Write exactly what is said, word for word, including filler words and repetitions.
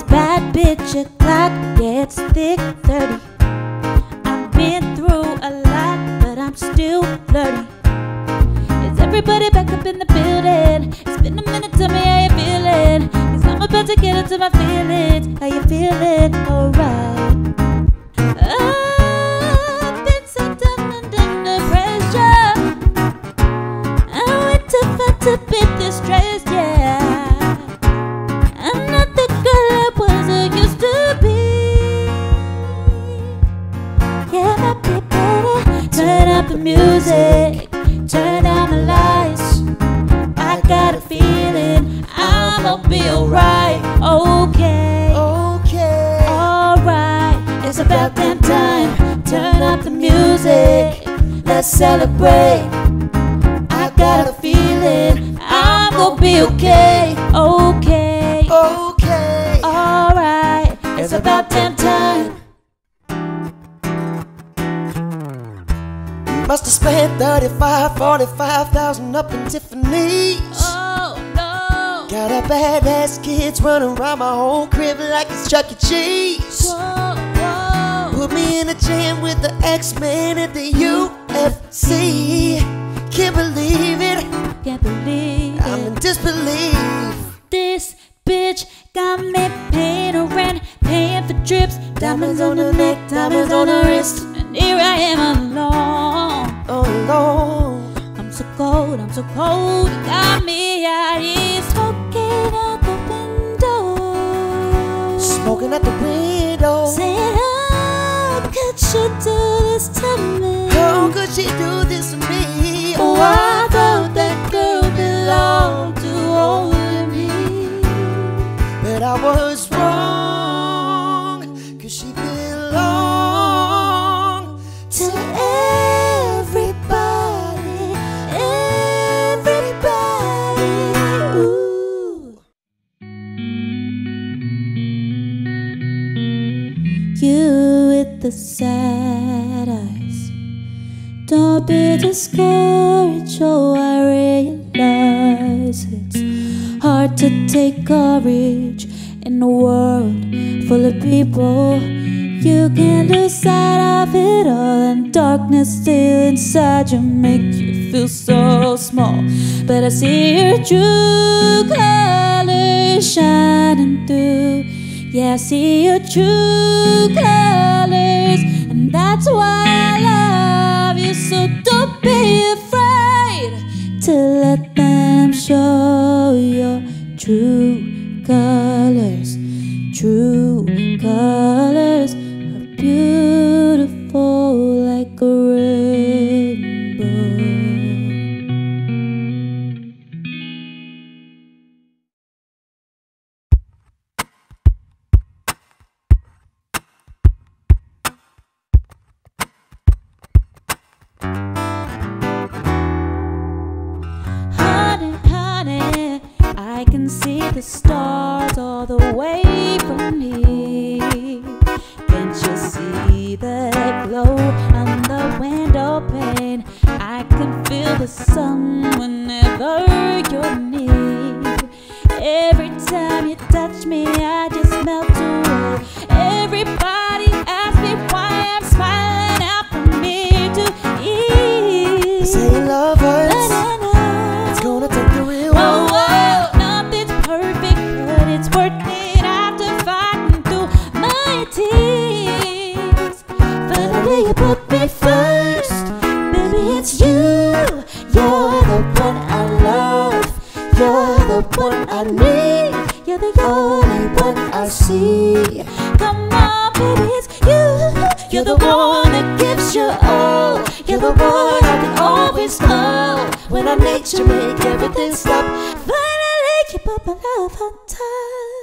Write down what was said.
It's bad bitch o'clock, yeah it's thick thirty. I've been through a lot, but I'm still flirty. Is everybody back up in the building? It's been a minute, tell me how you feeling, 'cause I'm about to get into my feelings. How you feeling? Alright. I've been so down under pressure, I went too far to be distressed, yeah. The music, turn down the lights. I got a feeling I'ma be alright. Okay, okay, alright. It's about damn time. Turn up the music, let's celebrate. I got a feeling I'm gonna be okay. Okay, okay, alright. It's about damn time. Must have spent thirty-five, forty-five thousand up in Tiffany's. Oh no! Got a badass kids running around my whole crib like it's Chuck E. Cheese. Whoa, whoa. Put me in a gym with the X-Men at the U F C. Can't believe it. Can't believe it. I'm in disbelief. This bitch got me paying her rent, paying for trips. Diamonds on the neck, diamonds on the wrist, and here I am alone. Alone. I'm so cold, I'm so cold. You got me out here smoking out the window, smoking out the window. Saying, how could she do this to me? How could she do this to me? Oh, I thought that girl belonged to only me, but I was wrong, 'cause she belonged to everyone. You with the sad eyes, don't be discouraged. Oh, I realize it's hard to take courage in a world full of people. You can lose sight of it all, and darkness still inside you make you feel so small. But I see your true colors shining through. Yeah, I see your true colors, and that's why I love you. So don't be afraid to let them show your true colors. True colors are beautiful like a rainbow. The stars all the way from here. Can't you see the glow on the window pane? I can feel the sun whenever you're near. Every time you touch me, I just melt away. Everybody asks me why I'm smiling out from here to here. Say love hurts. Na, na, na. It's gonna take the real world. You put me first, baby, it's you. You're the one I love, you're the one I need, you're the only one I see. Come on, baby, it's you. You're the one that gives you all, you're the one I can always call. When I need you, make everything stop. Finally, you put my love on top.